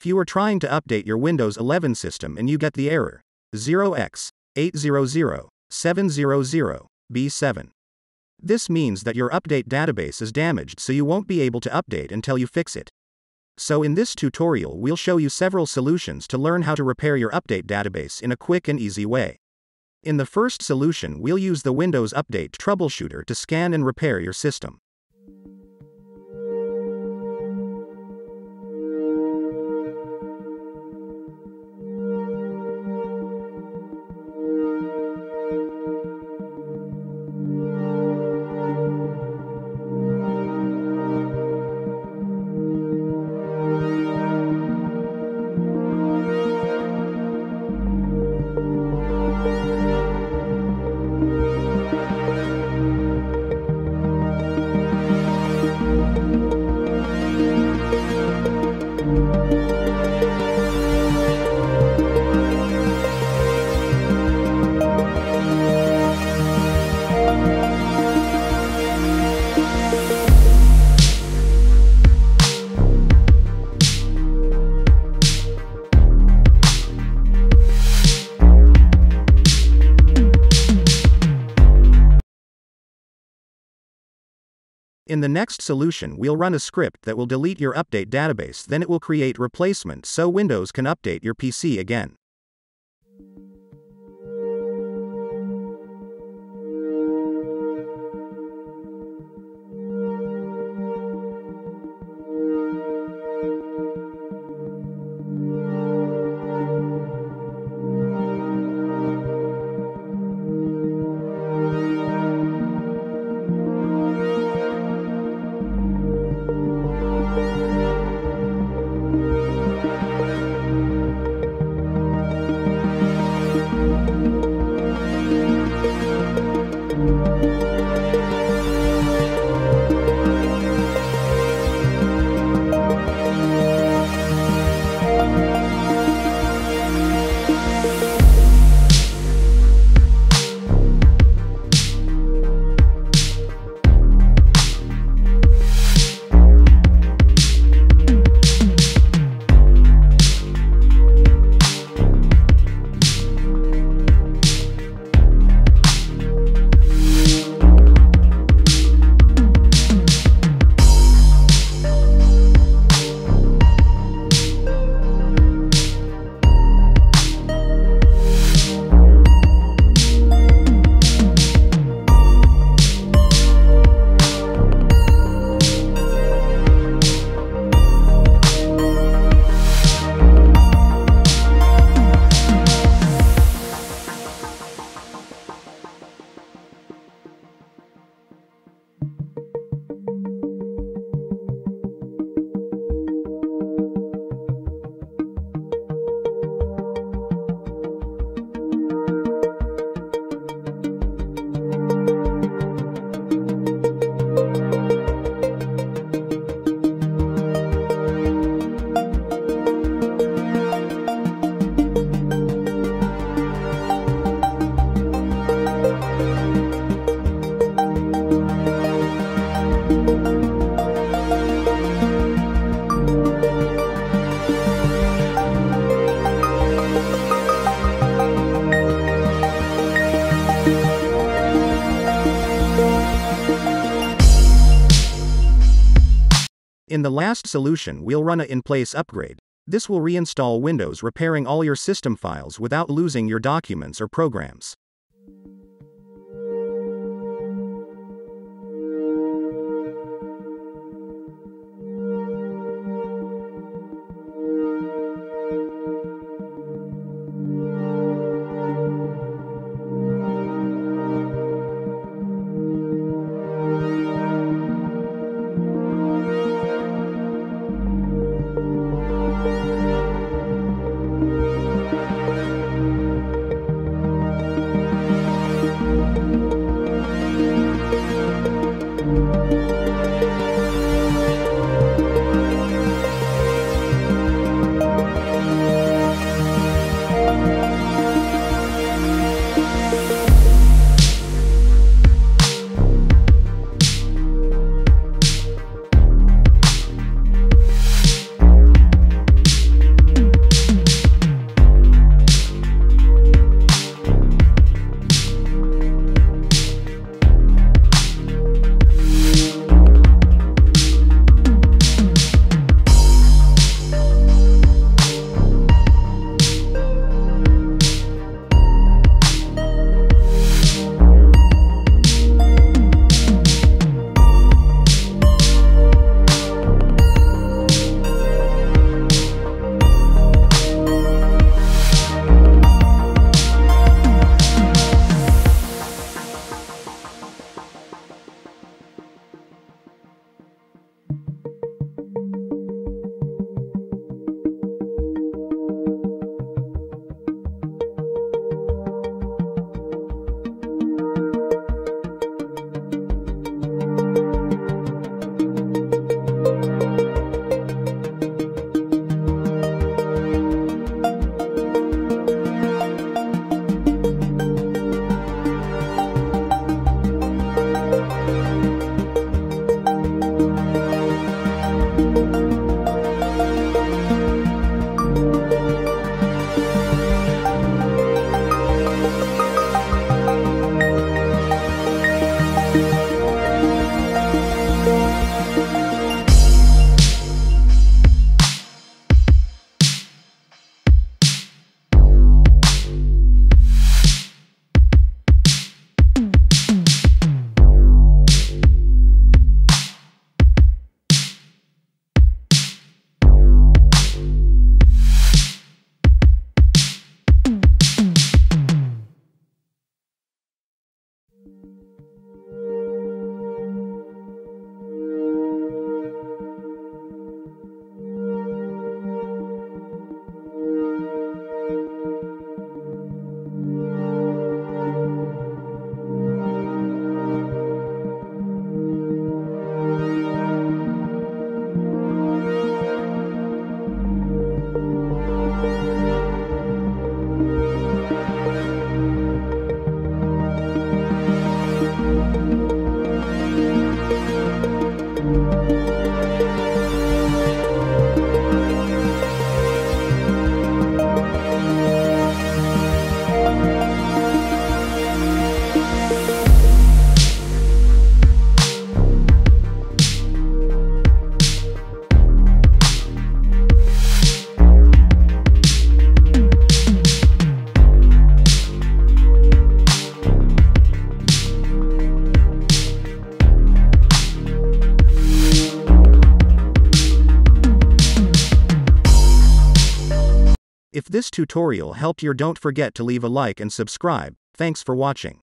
If you are trying to update your Windows 11 system and you get the error 0x800700B7. This means that your update database is damaged, so you won't be able to update until you fix it. So in this tutorial we'll show you several solutions to learn how to repair your update database in a quick and easy way. In the first solution we'll use the Windows Update Troubleshooter to scan and repair your system. In the next solution we'll run a script that will delete your update database, then it will create replacement so Windows can update your PC again. In the last solution we'll run a in-place upgrade. This will reinstall Windows, repairing all your system files without losing your documents or programs. If this tutorial helped you, don't forget to leave a like and subscribe. Thanks for watching.